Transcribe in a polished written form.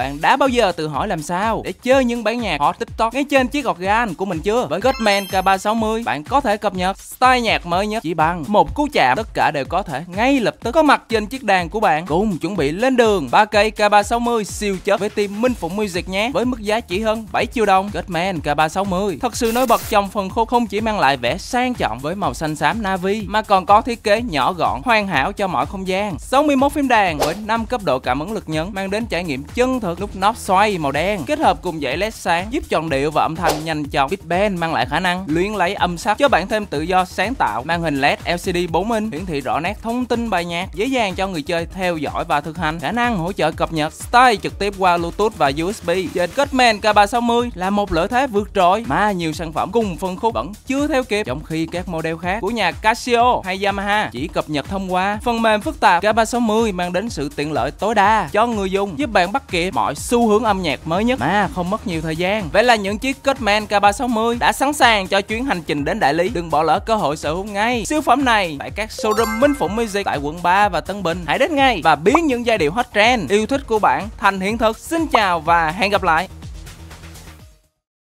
Bạn đã bao giờ tự hỏi làm sao để chơi những bản nhạc hot TikTok ngay trên chiếc organ của mình chưa? Với Kurtzman K360, bạn có thể cập nhật style nhạc mới nhất chỉ bằng một cú chạm. Tất cả đều có thể ngay lập tức có mặt trên chiếc đàn của bạn. Cùng chuẩn bị lên đường 3K K360 siêu chất với team Minh Phụng Music nhé. Với mức giá chỉ hơn 7 triệu đồng, Kurtzman K360 thật sự nổi bật trong phần khúc, không chỉ mang lại vẻ sang trọng với màu xanh xám Navi mà còn có thiết kế nhỏ gọn hoàn hảo cho mọi không gian. 61 phím đàn với 5 cấp độ cảm ứng lực nhấn mang đến trải nghiệm chân thực. Nút nóp xoay màu đen kết hợp cùng dãy LED sáng giúp chọn điệu và âm thanh nhanh chóng. Big Band mang lại khả năng luyện lấy âm sắc cho bạn thêm tự do sáng tạo. Màn hình LED LCD 4 inch hiển thị rõ nét thông tin bài nhạc, dễ dàng cho người chơi theo dõi và thực hành. Khả năng hỗ trợ cập nhật style trực tiếp qua Bluetooth và USB trên Kurtzman K360 là một lợi thế vượt trội mà nhiều sản phẩm cùng phân khúc vẫn chưa theo kịp, trong khi các model khác của nhà Casio hay Yamaha chỉ cập nhật thông qua phần mềm phức tạp. K360 mang đến sự tiện lợi tối đa cho người dùng, giúp bạn bắt kịp mọi xu hướng âm nhạc mới nhất mà không mất nhiều thời gian. Vậy là những chiếc Kurtzman K360 đã sẵn sàng cho chuyến hành trình đến đại lý. Đừng bỏ lỡ cơ hội sở hữu ngay siêu phẩm này tại các showroom Minh Phụng Music tại quận 3 và Tân Bình. Hãy đến ngay và biến những giai điệu hot trend yêu thích của bạn thành hiện thực. Xin chào và hẹn gặp lại.